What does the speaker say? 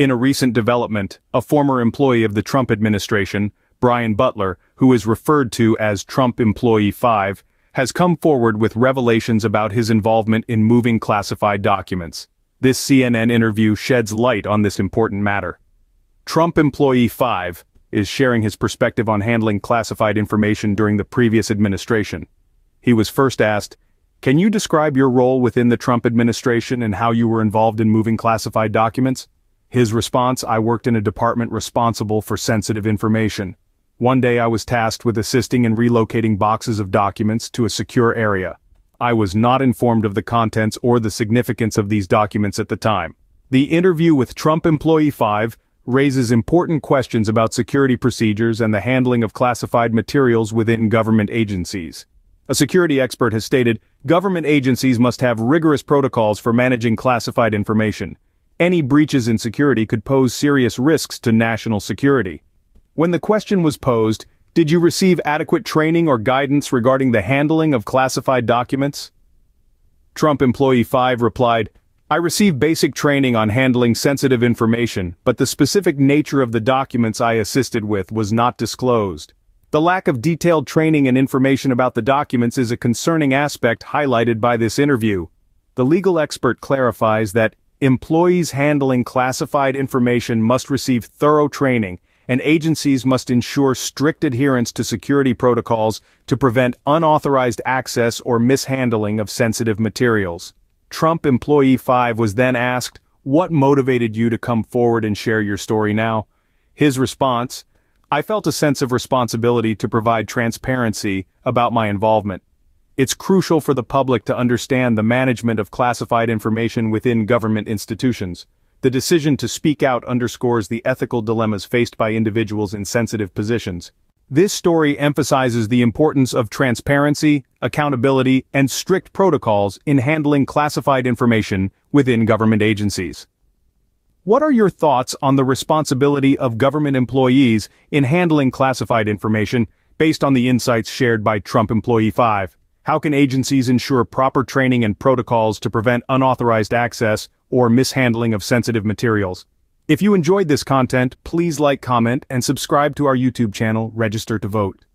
In a recent development, a former employee of the Trump administration, Brian Butler, who is referred to as Trump Employee 5, has come forward with revelations about his involvement in moving classified documents. This CNN interview sheds light on this important matter. Trump Employee 5 is sharing his perspective on handling classified information during the previous administration. He was first asked, "Can you describe your role within the Trump administration and how you were involved in moving classified documents?" His response, "I worked in a department responsible for sensitive information. One day I was tasked with assisting in relocating boxes of documents to a secure area. I was not informed of the contents or the significance of these documents at the time." The interview with Trump Employee 5 raises important questions about security procedures and the handling of classified materials within government agencies. A security expert has stated, "Government agencies must have rigorous protocols for managing classified information. Any breaches in security could pose serious risks to national security." When the question was posed, "Did you receive adequate training or guidance regarding the handling of classified documents?" Trump Employee 5 replied, "I received basic training on handling sensitive information, but the specific nature of the documents I assisted with was not disclosed." The lack of detailed training and information about the documents is a concerning aspect highlighted by this interview. The legal expert clarifies that employees handling classified information must receive thorough training, and agencies must ensure strict adherence to security protocols to prevent unauthorized access or mishandling of sensitive materials. Trump Employee 5 was then asked, "What motivated you to come forward and share your story now?" His response, "I felt a sense of responsibility to provide transparency about my involvement. It's crucial for the public to understand the management of classified information within government institutions. The decision to speak out underscores the ethical dilemmas faced by individuals in sensitive positions." This story emphasizes the importance of transparency, accountability, and strict protocols in handling classified information within government agencies. What are your thoughts on the responsibility of government employees in handling classified information based on the insights shared by Trump Employee 5? How can agencies ensure proper training and protocols to prevent unauthorized access or mishandling of sensitive materials? If you enjoyed this content, please like, comment, and subscribe to our YouTube channel, Register to Vote.